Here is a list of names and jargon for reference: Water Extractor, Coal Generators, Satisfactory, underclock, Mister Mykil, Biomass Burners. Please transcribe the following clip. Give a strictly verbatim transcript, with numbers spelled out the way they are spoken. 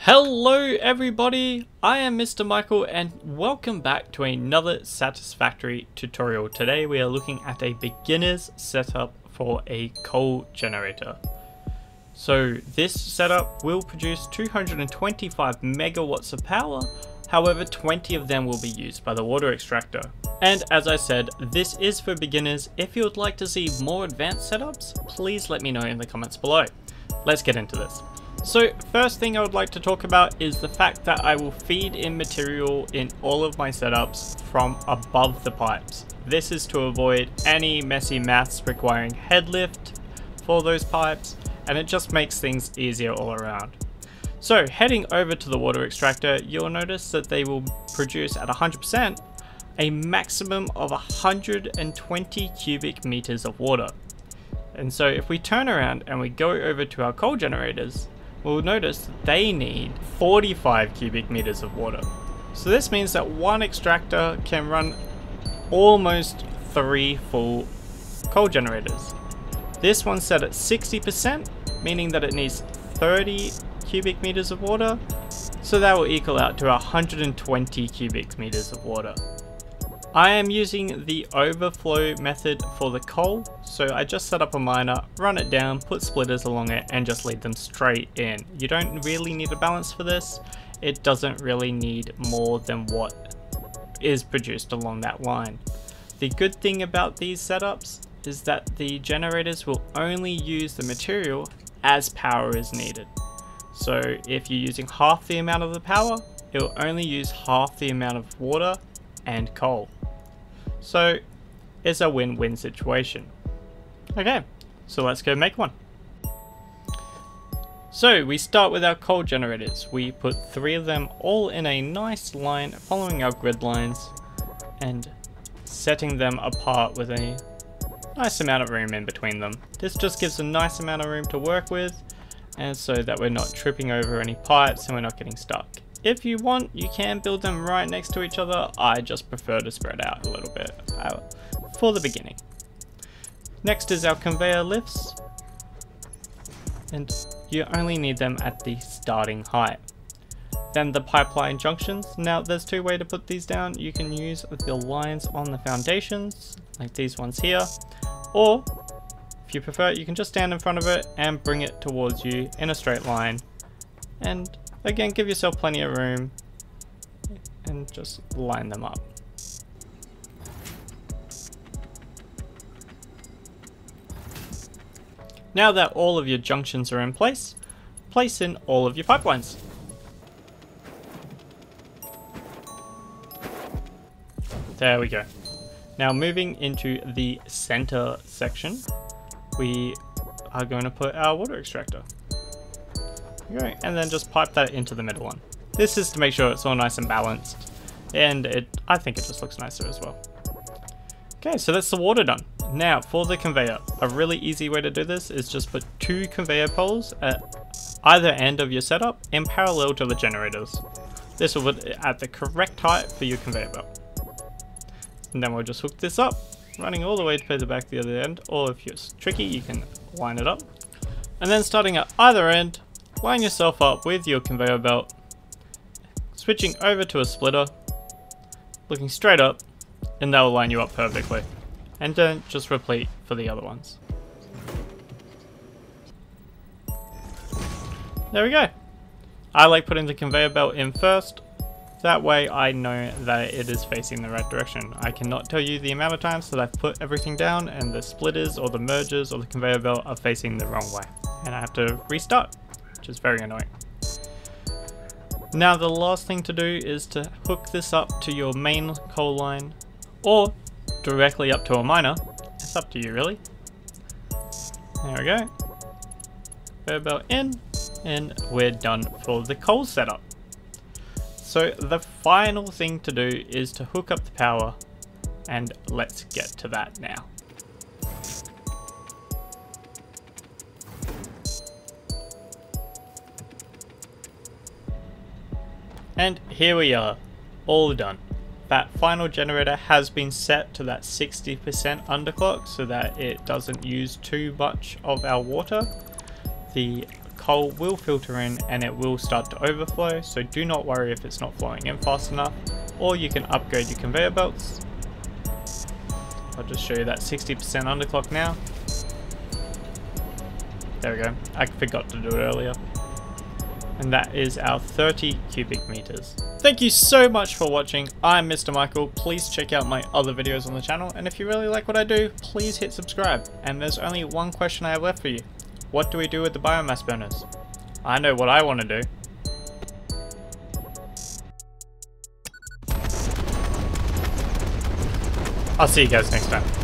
Hello everybody, I am Mister Mykil and welcome back to another Satisfactory tutorial. Today we are looking at a beginner's setup for a coal generator. So this setup will produce two hundred twenty-five megawatts of power, however twenty of them will be used by the water extractor. And as I said, this is for beginners. If you would like to see more advanced setups, please let me know in the comments below. Let's get into this. So first thing I would like to talk about is the fact that I will feed in material in all of my setups from above the pipes. This is to avoid any messy maths requiring head lift for those pipes, and it just makes things easier all around. So heading over to the water extractor, you'll notice that they will produce at one hundred percent a maximum of one hundred twenty cubic meters of water. And so if we turn around and we go over to our coal generators, we'll notice that they need forty-five cubic meters of water. So this means that one extractor can run almost three full coal generators. This one's set at sixty percent, meaning that it needs thirty cubic meters of water. So that will equal out to one hundred twenty cubic meters of water. I am using the overflow method for the coal, so I just set up a miner, run it down, put splitters along it, and just lead them straight in. You don't really need a balance for this. It doesn't really need more than what is produced along that line. The good thing about these setups is that the generators will only use the material as power is needed. So if you're using half the amount of the power, it will only use half the amount of water and coal. So it's a win-win situation. Okay, so let's go make one. So we start with our coal generators. We put three of them all in a nice line, following our grid lines and setting them apart with a nice amount of room in between them. This just gives a nice amount of room to work with, and so that we're not tripping over any pipes and we're not getting stuck. If you want, you can build them right next to each other. I just prefer to spread out a little bit for the beginning. Next is our conveyor lifts, and you only need them at the starting height. Then the pipeline junctions. Now there's two ways to put these down. You can use the lines on the foundations, like these ones here, or if you prefer, you can just stand in front of it and bring it towards you in a straight line. And again, give yourself plenty of room and just line them up. Now that all of your junctions are in place, place in all of your pipelines. There we go. Now moving into the center section, we are going to put our water extractor. Okay, and then just pipe that into the middle one. This is to make sure it's all nice and balanced, and it I think it just looks nicer as well. Okay, so that's the water done. Now for the conveyor, a really easy way to do this is just put two conveyor poles at either end of your setup in parallel to the generators. This will put it at the correct height for your conveyor belt. And then we'll just hook this up, running all the way to the back the other end, or if you're tricky, you can line it up. And then starting at either end, line yourself up with your conveyor belt, switching over to a splitter, looking straight up, and that will line you up perfectly. And then just repeat for the other ones. There we go. I like putting the conveyor belt in first. That way I know that it is facing the right direction. I cannot tell you the amount of times that I've put everything down and the splitters or the mergers or the conveyor belt are facing the wrong way, and I have to restart. Which is very annoying. Now the last thing to do is to hook this up to your main coal line, or directly up to a miner. It's up to you really. There we go. Conveyor belt in, and we're done for the coal setup. So the final thing to do is to hook up the power, and let's get to that now. And here we are, all done. That final generator has been set to that sixty percent underclock so that it doesn't use too much of our water. The coal will filter in and it will start to overflow, so do not worry if it's not flowing in fast enough, or you can upgrade your conveyor belts. I'll just show you that sixty percent underclock now. There we go, I forgot to do it earlier. And that is our thirty cubic meters. Thank you so much for watching. I'm Mister Mykil. Please check out my other videos on the channel. And if you really like what I do, please hit subscribe. And there's only one question I have left for you. What do we do with the biomass burners? I know what I want to do. I'll see you guys next time.